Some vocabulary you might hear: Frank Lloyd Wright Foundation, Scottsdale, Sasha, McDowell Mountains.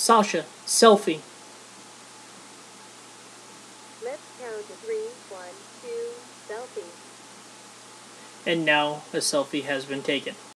Sasha, selfie. Let's count to 3, 1, 2, selfie. And now a selfie has been taken.